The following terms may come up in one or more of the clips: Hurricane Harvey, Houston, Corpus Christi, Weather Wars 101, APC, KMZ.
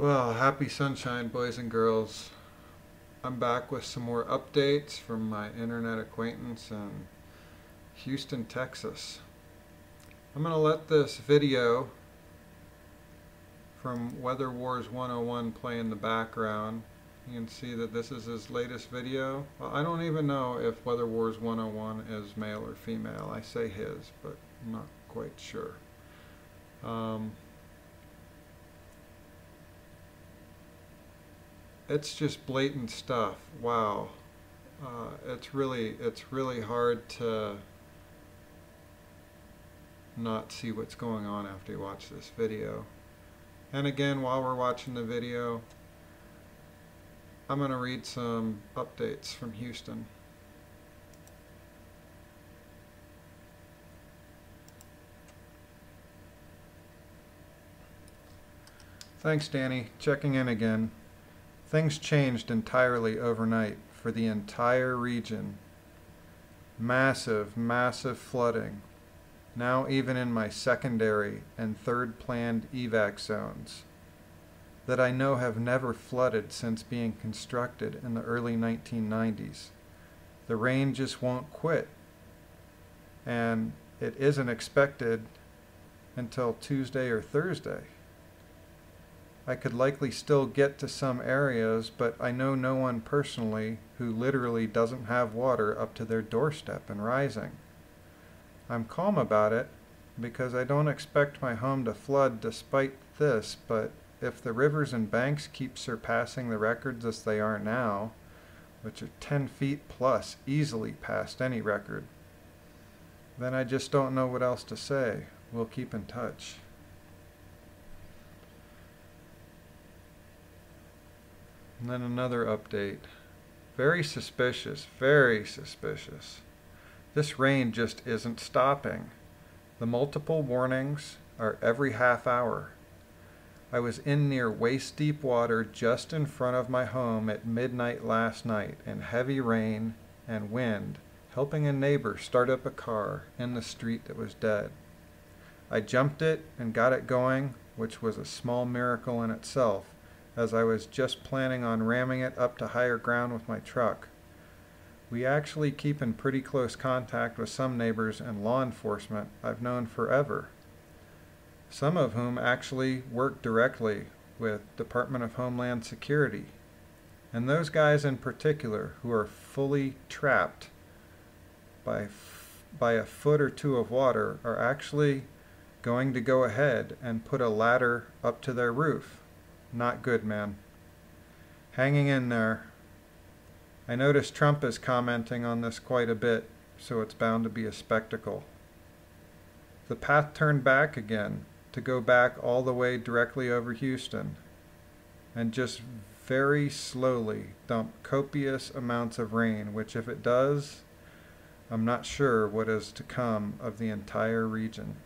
Well, happy sunshine, boys and girls. I'm back with some more updates from my internet acquaintance in Houston, Texas. I'm going to let this video from Weather Wars 101 play in the background. You can see that this is his latest video. Well, I don't even know if Weather Wars 101 is male or female. I say his, but I'm not quite sure. It's just blatant stuff. Wow, it's really hard to not see what's going on after you watch this video. And again, while we're watching the video, I'm going to read some updates from Houston. Thanks, Danny. Checking in again. Things changed entirely overnight for the entire region. Massive, massive flooding, now even in my secondary and third planned evac zones, that I know have never flooded since being constructed in the early 1990s. The rain just won't quit, and it isn't expected until Tuesday or Thursday. I could likely still get to some areas, but I know no one personally who literally doesn't have water up to their doorstep and rising. I'm calm about it because I don't expect my home to flood despite this, but if the rivers and banks keep surpassing the records as they are now, which are 10 feet plus, easily past any record, then I just don't know what else to say. We'll keep in touch. And then another update. Very suspicious, very suspicious. This rain just isn't stopping. The multiple warnings are every half hour. I was in near waist-deep water just in front of my home at midnight last night in heavy rain and wind, helping a neighbor start up a car in the street that was dead. I jumped it and got it going, which was a small miracle in itself, as I was just planning on ramming it up to higher ground with my truck. We actually keep in pretty close contact with some neighbors and law enforcement I've known forever, some of whom actually work directly with Department of Homeland Security. And those guys in particular who are fully trapped by a foot or two of water are actually going to go ahead and put a ladder up to their roof. Not good, man. Hanging in there. I notice Trump is commenting on this quite a bit, so it's bound to be a spectacle. The path turned back again, to go back all the way directly over Houston, and just very slowly dump copious amounts of rain, which if it does, I'm not sure what is to come of the entire region.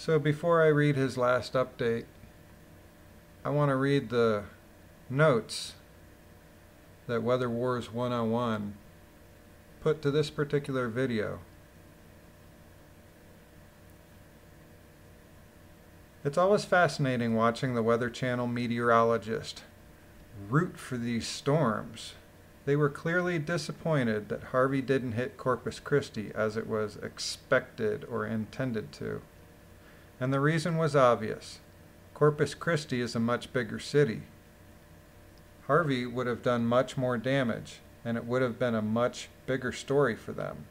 So before I read his last update, I want to read the notes that Weather Wars 101 put to this particular video. It's always fascinating watching the Weather Channel meteorologist root for these storms. They were clearly disappointed that Harvey didn't hit Corpus Christi as it was expected or intended to. And the reason was obvious. Corpus Christi is a much bigger city. Harvey would have done much more damage, and it would have been a much bigger story for them.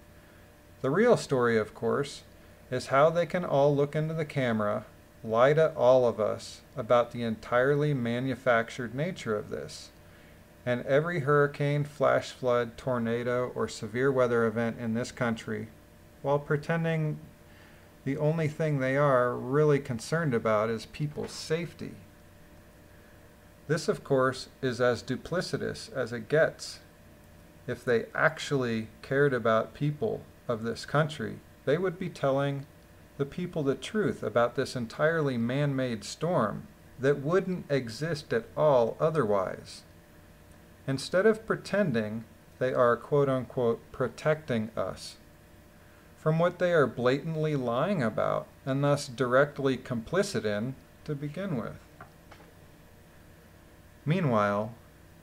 The real story, of course, is how they can all look into the camera, lie to all of us about the entirely manufactured nature of this. And every hurricane, flash flood, tornado, or severe weather event in this country, while pretending the only thing they are really concerned about is people's safety. This, of course, is as duplicitous as it gets. If they actually cared about people of this country, they would be telling the people the truth about this entirely man-made storm that wouldn't exist at all otherwise. Instead of pretending they are, quote-unquote, protecting us, from what they are blatantly lying about and thus directly complicit in to begin with. Meanwhile,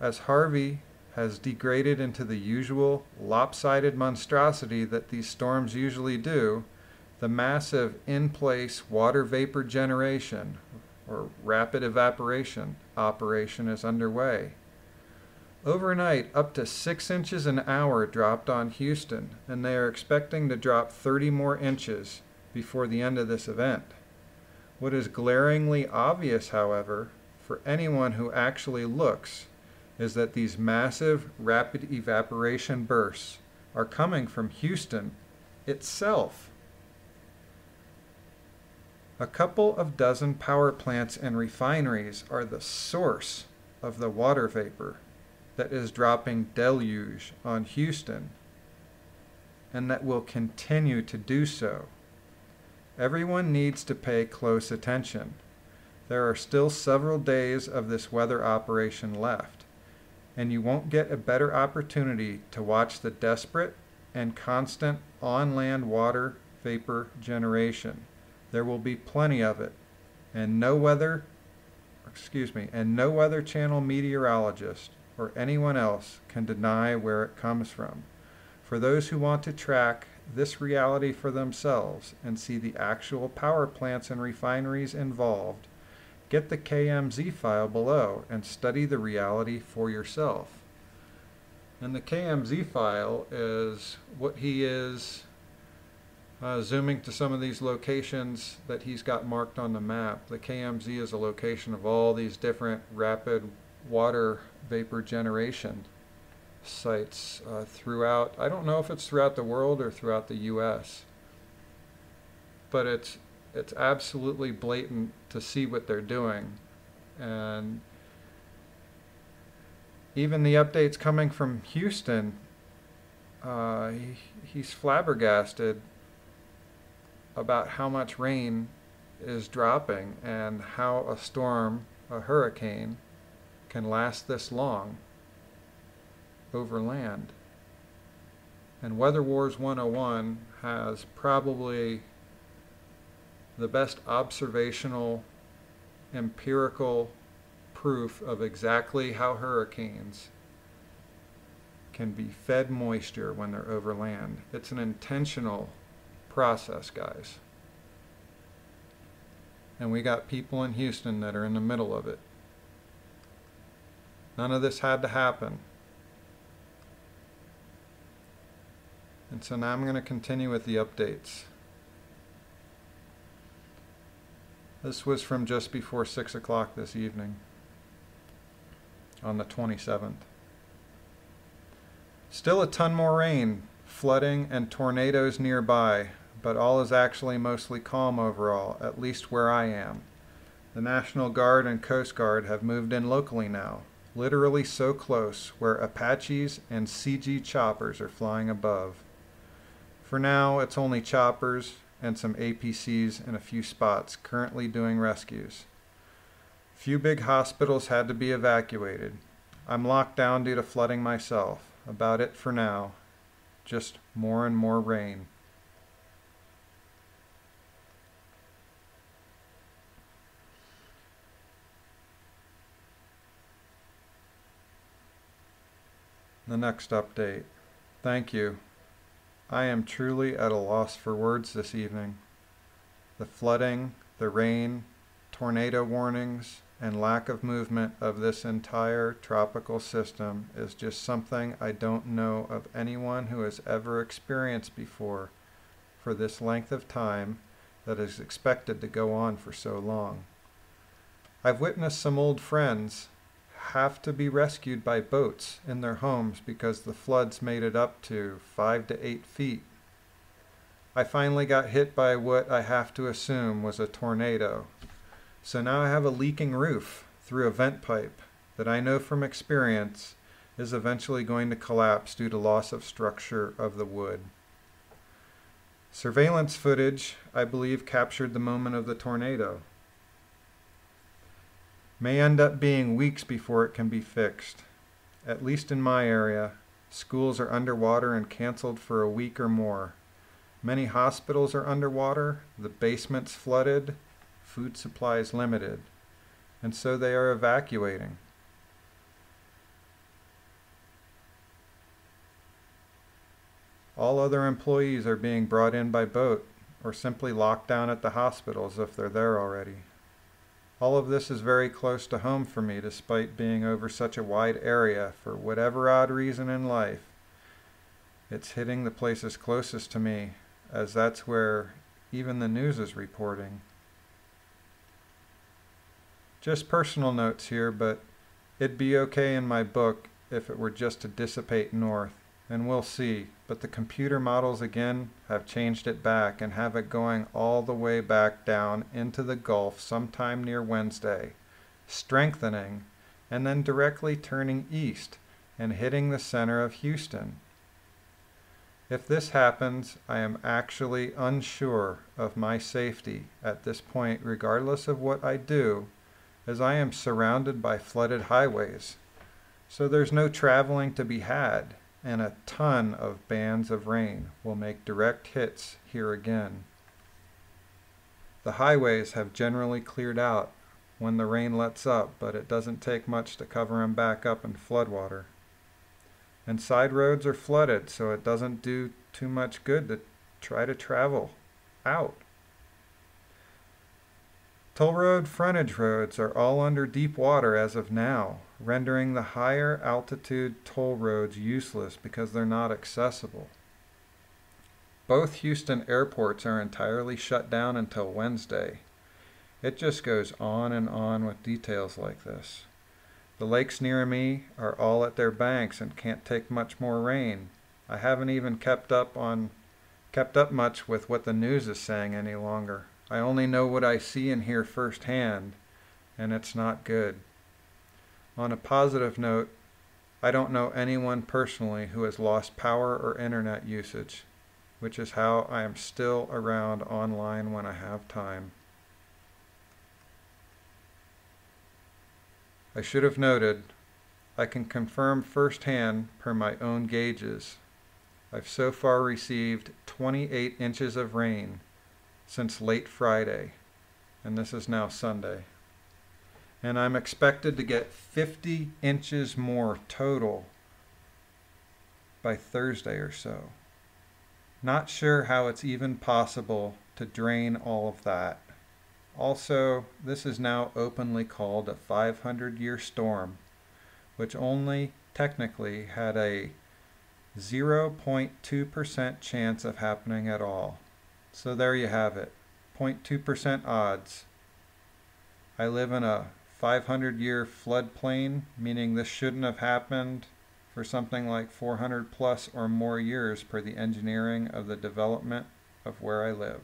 as Harvey has degraded into the usual lopsided monstrosity that these storms usually do, the massive in-place water vapor generation, or rapid evaporation, operation is underway. Overnight, up to 6 inches an hour dropped on Houston, and they are expecting to drop 30 more inches before the end of this event. What is glaringly obvious, however, for anyone who actually looks, is that these massive rapid evaporation bursts are coming from Houston itself. A couple of dozen power plants and refineries are the source of the water vapor that is dropping deluge on Houston, and that will continue to do so. Everyone needs to pay close attention. There are still several days of this weather operation left, and you won't get a better opportunity to watch the desperate and constant on-land water vapor generation. There will be plenty of it, and no Weather Channel meteorologist or anyone else can deny where it comes from. For those who want to track this reality for themselves and see the actual power plants and refineries involved, get the KMZ file below and study the reality for yourself. And the KMZ file is what he is zooming to some of these locations that he's got marked on the map. The KMZ is a location of all these different rapid water vapor generation sites throughout, I don't know if it's throughout the world or throughout the US, but it's absolutely blatant to see what they're doing. And even the updates coming from Houston, he's flabbergasted about how much rain is dropping and how a storm, a hurricane, can last this long over land. And Weather Wars 101 has probably the best observational, empirical proof of exactly how hurricanes can be fed moisture when they're over land. It's an intentional process, guys. And we got people in Houston that are in the middle of it. None of this had to happen. And so now I'm going to continue with the updates. This was from just before 6 o'clock this evening on the 27th. Still a ton more rain, flooding, and tornadoes nearby, but all is actually mostly calm overall, at least where I am. The National Guard and Coast Guard have moved in locally now, literally so close where Apaches and CG choppers are flying above. For now, it's only choppers and some APCs in a few spots currently doing rescues. Few big hospitals had to be evacuated. I'm locked down due to flooding myself. About it for now. Just more and more rain. The next update. Thank you. I am truly at a loss for words this evening. The flooding, the rain, tornado warnings, and lack of movement of this entire tropical system is just something I don't know of anyone who has ever experienced before for this length of time that is expected to go on for so long. I've witnessed some old friends have to be rescued by boats in their homes because the floods made it up to 5 to 8 feet. I finally got hit by what I have to assume was a tornado. So now I have a leaking roof through a vent pipe that I know from experience is eventually going to collapse due to loss of structure of the wood. Surveillance footage, I believe, captured the moment of the tornado. May end up being weeks before it can be fixed. At least in my area, schools are underwater and canceled for a week or more. Many hospitals are underwater, the basement's flooded, food supplies limited, and so they are evacuating. All other employees are being brought in by boat or simply locked down at the hospitals if they're there already. All of this is very close to home for me despite being over such a wide area. For whatever odd reason in life, it's hitting the places closest to me, as that's where even the news is reporting. Just personal notes here, but it'd be okay in my book if it were just to dissipate north, and we'll see, but the computer models again have changed it back and have it going all the way back down into the Gulf sometime near Wednesday, strengthening, and then directly turning east and hitting the center of Houston. If this happens, I am actually unsure of my safety at this point, regardless of what I do, as I am surrounded by flooded highways. So there's no traveling to be had, and a ton of bands of rain will make direct hits here again. The highways have generally cleared out when the rain lets up, but it doesn't take much to cover them back up in floodwater. And side roads are flooded, so it doesn't do too much good to try to travel out. Toll road frontage roads are all under deep water as of now, rendering the higher altitude toll roads useless because they're not accessible. Both Houston airports are entirely shut down until Wednesday. It just goes on and on with details like this. The lakes near me are all at their banks and can't take much more rain. I haven't even kept up much with what the news is saying any longer. I only know what I see and hear firsthand, and it's not good. On a positive note, I don't know anyone personally who has lost power or internet usage, which is how I am still around online when I have time. I should have noted, I can confirm firsthand per my own gauges. I've so far received 28 inches of rain since late Friday, and this is now Sunday. And I'm expected to get 50 inches more total by Thursday or so. Not sure how it's even possible to drain all of that. Also, this is now openly called a 500-year storm, which only technically had a 0.2% chance of happening at all. So there you have it, 0.2% odds. I live in a 500-year floodplain, meaning this shouldn't have happened for something like 400 plus or more years per the engineering of the development of where I live.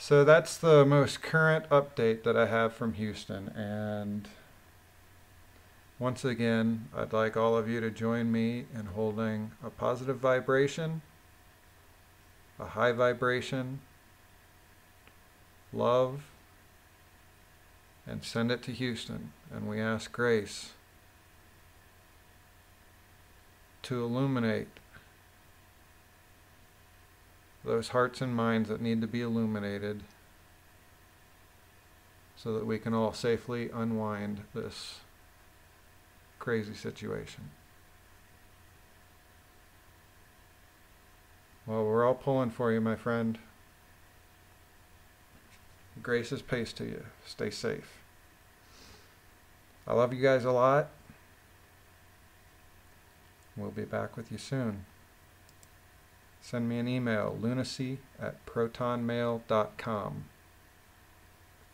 So that's the most current update that I have from Houston, and once again, I'd like all of you to join me in holding a positive vibration, a high vibration, love, and send it to Houston. And we ask grace to illuminate those hearts and minds that need to be illuminated so that we can all safely unwind this crazy situation. Well, we're all pulling for you, my friend. Grace is peace to you. Stay safe. I love you guys a lot. We'll be back with you soon. Send me an email, lunacy@protonmail.com.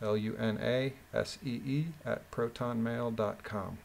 LUNASEE@protonmail.com.